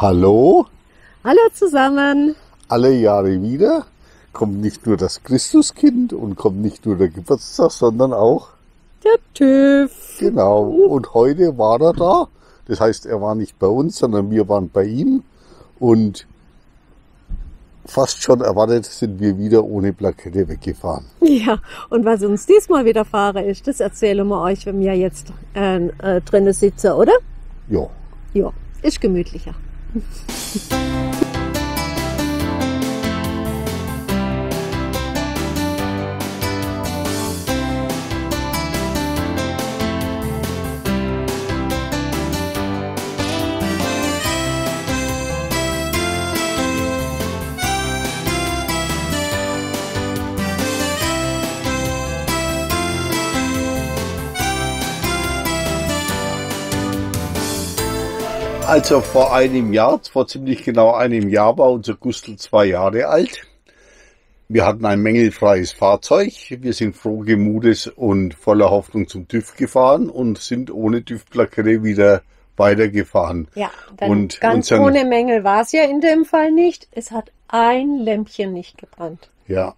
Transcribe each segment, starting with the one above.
Hallo. Hallo zusammen. Alle Jahre wieder kommt nicht nur das Christuskind und kommt nicht nur der Geburtstag, sondern auch der TÜV. Genau. Und heute war er da. Das heißt, er war nicht bei uns, sondern wir waren bei ihm. Und fast schon erwartet sind wir wieder ohne Plakette weggefahren. Ja, und was uns diesmal widerfahren ist, das erzählen wir euch, wenn wir jetzt drinnen sitzen, oder? Ja. Ja, ist gemütlicher. Also vor ziemlich genau einem Jahr war unser Gustl 2 Jahre alt. Wir hatten ein mängelfreies Fahrzeug. Wir sind frohen Mutes und voller Hoffnung zum TÜV gefahren und sind ohne TÜV-Plakette wieder weitergefahren. Ja, und ganz ohne Mängel war es ja in dem Fall nicht. Es hat ein Lämpchen nicht gebrannt. Ja.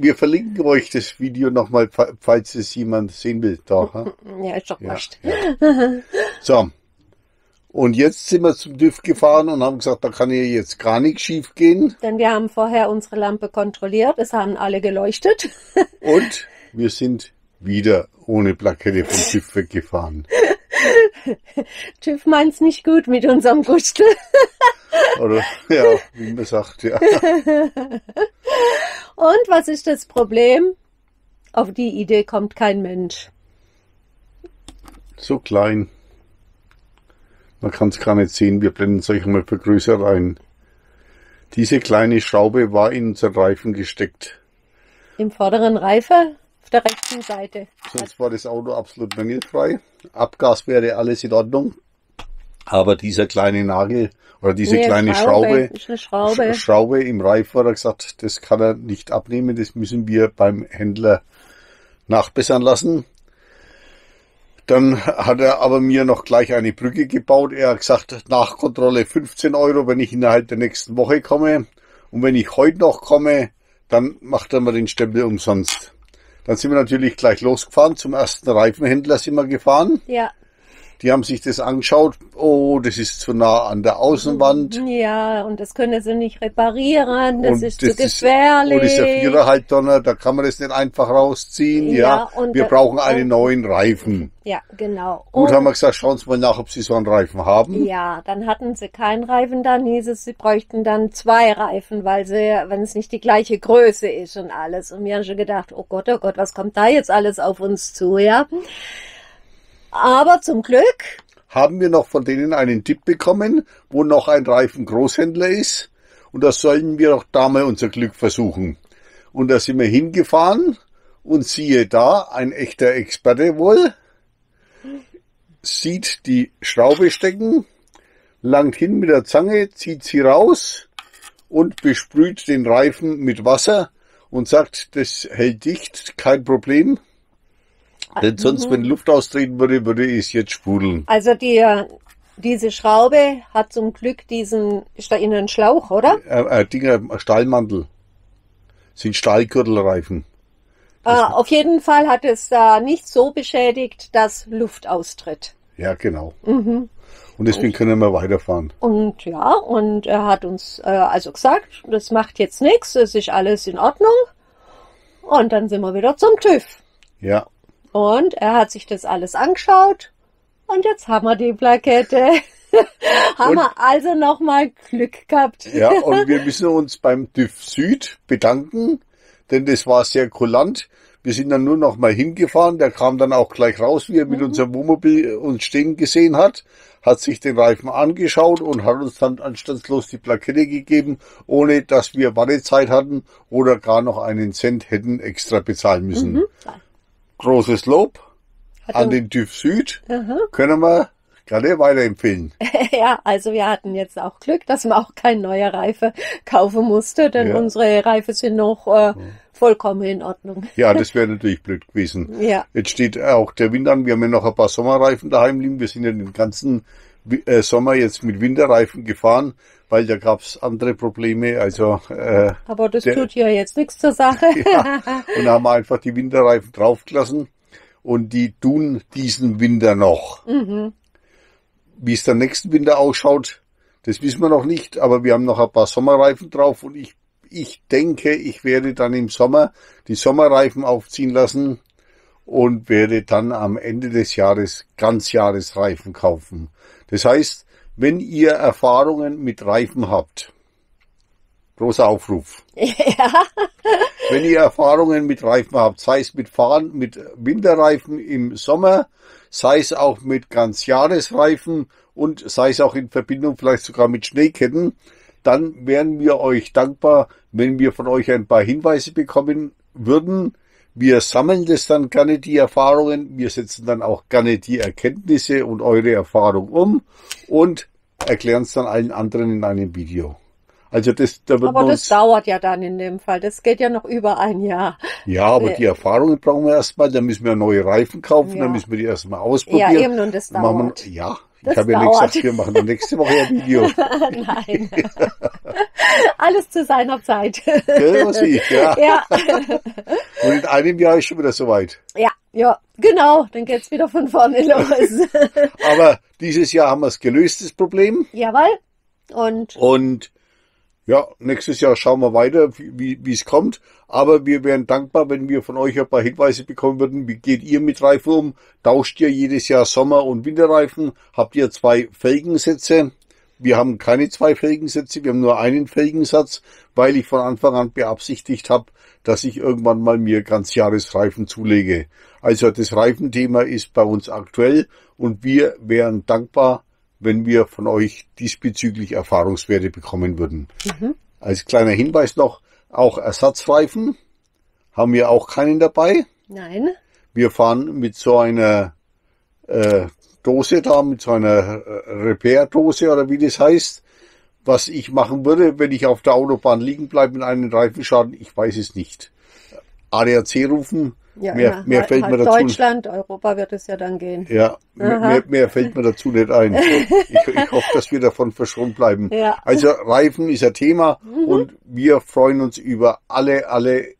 Wir verlinken euch das Video nochmal, falls es jemand sehen will. Da, ja, ist doch wurscht. Ja. So, und jetzt sind wir zum TÜV gefahren und haben gesagt, da kann hier jetzt gar nichts schief gehen. Denn wir haben vorher unsere Lampe kontrolliert, es haben alle geleuchtet. Und wir sind wieder ohne Plakette vom TÜV weggefahren. TÜV meint's nicht gut mit unserem Gustl. Oder, ja, wie man sagt, ja. Und was ist das Problem? Auf die Idee kommt kein Mensch. So klein. Man kann es gar nicht sehen. Wir blenden es euch mal für größer ein. Diese kleine Schraube war in unseren Reifen gesteckt. Im vorderen Reifen? Auf der rechten Seite. Sonst war das Auto absolut mängelfrei. Abgas wäre alles in Ordnung. Aber dieser kleine Nagel oder diese kleine Schraube im Reif, hat er gesagt, das kann er nicht abnehmen. Das müssen wir beim Händler nachbessern lassen. Dann hat er aber mir noch gleich eine Brücke gebaut. Er hat gesagt, Nachkontrolle 15 Euro, wenn ich innerhalb der nächsten Woche komme. Und wenn ich heute noch komme, dann macht er mir den Stempel umsonst. Dann sind wir natürlich gleich losgefahren. Zum ersten Reifenhändler sind wir gefahren. Ja. Die haben sich das angeschaut. Oh, das ist zu nah an der Außenwand. Ja, und das können sie nicht reparieren. Das ist zu gefährlich. Und das ist der 4,5 Tonner. Da kann man das nicht einfach rausziehen. Ja, wir brauchen einen neuen Reifen. Ja, genau. Gut, haben wir gesagt, schauen Sie mal nach, ob Sie so einen Reifen haben. Ja, dann hatten sie keinen Reifen. Dann hieß es, sie bräuchten dann 2 Reifen, weil sie, wenn es nicht die gleiche Größe ist und alles. Und wir haben schon gedacht, oh Gott, was kommt da jetzt alles auf uns zu, ja? Aber zum Glück haben wir noch von denen einen Tipp bekommen, wo noch ein Reifengroßhändler ist. Und da sollen wir doch da mal unser Glück versuchen. Und da sind wir hingefahren und siehe da, ein echter Experte wohl, sieht die Schraube stecken, langt hin mit der Zange, zieht sie raus und besprüht den Reifen mit Wasser und sagt, das hält dicht, kein Problem. Denn sonst, wenn Luft austreten würde, würde es jetzt sprudeln. Also diese Schraube hat zum Glück diesen, ist da innen ein Schlauch, oder? Stahlmantel. Sind Stahlgürtelreifen. Auf jeden Fall hat es da nicht so beschädigt, dass Luft austritt. Ja, genau. Mhm. Und deswegen können wir weiterfahren. Und ja, und er hat uns also gesagt, das macht jetzt nichts, es ist alles in Ordnung. Und dann sind wir wieder zum TÜV. Ja. Und er hat sich das alles angeschaut und jetzt haben wir die Plakette. haben wir also nochmal Glück gehabt. Ja, und wir müssen uns beim TÜV Süd bedanken, denn das war sehr kulant. Wir sind dann nur nochmal hingefahren, der kam dann auch gleich raus, wie er mit unserem Wohnmobil uns stehen gesehen hat sich den Reifen angeschaut und hat uns dann anstandslos die Plakette gegeben, ohne dass wir Wartezeit hatten oder gar noch einen Cent hätten extra bezahlen müssen. Mhm. Großes Lob an den TÜV Süd, können wir gerne weiterempfehlen. Ja, also wir hatten jetzt auch Glück, dass man auch keine neue Reife kaufen musste, denn unsere Reifen sind noch vollkommen in Ordnung. Ja, das wäre natürlich blöd gewesen. Ja. Jetzt steht auch der Wind an, wir haben ja noch ein paar Sommerreifen daheim liegen, wir sind ja den ganzen Sommer jetzt mit Winterreifen gefahren, weil da gab es andere Probleme. Also, aber das tut ja jetzt nichts zur Sache. Ja, und haben einfach die Winterreifen draufgelassen und die tun diesen Winter noch. Mhm. Wie es dann nächsten Winter ausschaut, das wissen wir noch nicht, aber wir haben noch ein paar Sommerreifen drauf und ich denke, ich werde dann im Sommer die Sommerreifen aufziehen lassen und werde dann am Ende des Jahres Ganzjahresreifen kaufen. Das heißt, wenn ihr Erfahrungen mit Reifen habt, großer Aufruf. Ja. Wenn ihr Erfahrungen mit Reifen habt, sei es mit Fahren, mit Winterreifen im Sommer, sei es auch mit Ganzjahresreifen und sei es auch in Verbindung vielleicht sogar mit Schneeketten, dann wären wir euch dankbar, wenn wir von euch ein paar Hinweise bekommen würden. Wir sammeln das dann gerne, die Erfahrungen. Wir setzen dann auch gerne die Erkenntnisse und eure Erfahrung um und erklären es dann allen anderen in einem Video. Also das, da aber das dauert ja dann in dem Fall. Das geht ja noch über ein Jahr. Ja, aber die Erfahrungen brauchen wir erstmal. Da müssen wir neue Reifen kaufen. Ja. Dann müssen wir die erstmal ausprobieren. Ja, eben, und das dauert. Ja. Das ich habe ja nicht gesagt, wir machen nächste Woche ein Video. Nein. Alles zu seiner Zeit. Genau, ja. Und in einem Jahr ist schon wieder soweit. Ja, ja, genau. Dann geht es wieder von vorne los. Aber dieses Jahr haben wir es gelöst, das Problem. Jawohl. Und ja, nächstes Jahr schauen wir weiter, wie es kommt. Aber wir wären dankbar, wenn wir von euch ein paar Hinweise bekommen würden. Wie geht ihr mit Reifen um? Tauscht ihr jedes Jahr Sommer- und Winterreifen? Habt ihr zwei Felgensätze? Wir haben keine zwei Felgensätze, wir haben nur einen Felgensatz, weil ich von Anfang an beabsichtigt habe, dass ich irgendwann mal mir Ganzjahresreifen zulege. Also das Reifenthema ist bei uns aktuell und wir wären dankbar, wenn wir von euch diesbezüglich Erfahrungswerte bekommen würden. Mhm. Als kleiner Hinweis noch, auch Ersatzreifen haben wir auch keinen dabei. Nein. Wir fahren mit so einer Dose da, mit so einer Repair-Dose oder wie das heißt. Was ich machen würde, wenn ich auf der Autobahn liegen bleibe mit einem Reifenschaden, ich weiß es nicht. ADAC rufen. Ja, mehr fällt mir dazu. Deutschland, Europa wird es ja dann gehen. Ja, mehr fällt mir dazu nicht ein. Ich hoffe, dass wir davon verschont bleiben. Ja. Also Reifen ist ein Thema und wir freuen uns über alle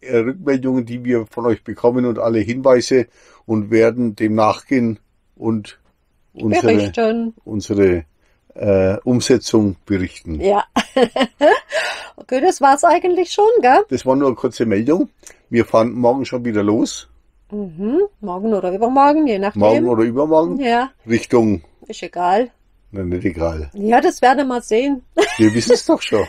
Rückmeldungen, die wir von euch bekommen und alle Hinweise und werden dem nachgehen und unsere Umsetzung berichten. Ja. Okay, das war's eigentlich schon, gell? Das war nur eine kurze Meldung. Wir fahren morgen schon wieder los. Mhm, morgen oder übermorgen, je nachdem. Morgen oder übermorgen? Ja. Richtung. Ist egal. Nein, nicht egal. Ja, das werden wir mal sehen. Wir wissen es doch schon.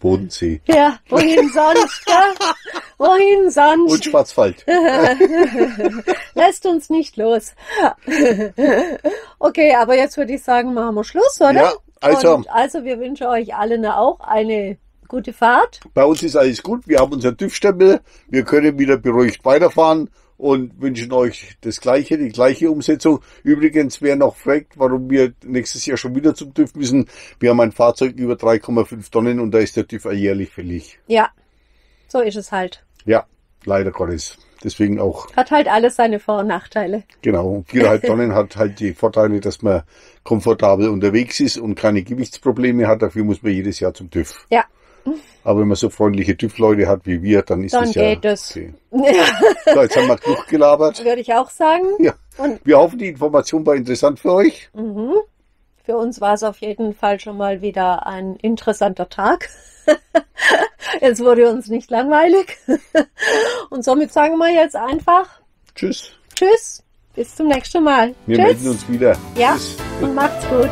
Bodensee. Ja, wohin sonst? Ja? Wohin sonst? Und Schwarzwald. Lässt uns nicht los. Okay, aber jetzt würde ich sagen, machen wir Schluss, oder? Ja, also. Und also, wir wünschen euch allen auch eine gute Fahrt. Bei uns ist alles gut. Wir haben unseren TÜV-Stempel. Wir können wieder beruhigt weiterfahren und wünschen euch das Gleiche, die gleiche Umsetzung. Übrigens, wer noch fragt, warum wir nächstes Jahr schon wieder zum TÜV müssen, wir haben ein Fahrzeug über 3,5 Tonnen und da ist der TÜV alljährlich fällig. Ja, so ist es halt. Ja, leider Gottes. Deswegen auch. Hat halt alles seine Vor- und Nachteile. Genau, und 4,5 Tonnen hat halt die Vorteile, dass man komfortabel unterwegs ist und keine Gewichtsprobleme hat. Dafür muss man jedes Jahr zum TÜV. Ja. Aber wenn man so freundliche TÜV-Leute hat wie wir, dann ist das ja... Dann geht es. Okay. Ja. So, jetzt haben wir genug gelabert. Würde ich auch sagen. Ja. Und wir hoffen, die Information war interessant für euch. Mhm. Für uns war es auf jeden Fall schon mal wieder ein interessanter Tag. Jetzt wurde uns nicht langweilig. Und somit sagen wir jetzt einfach... Tschüss. Tschüss. Bis zum nächsten Mal. Wir melden uns wieder. Ja, tschüss. Und macht's gut.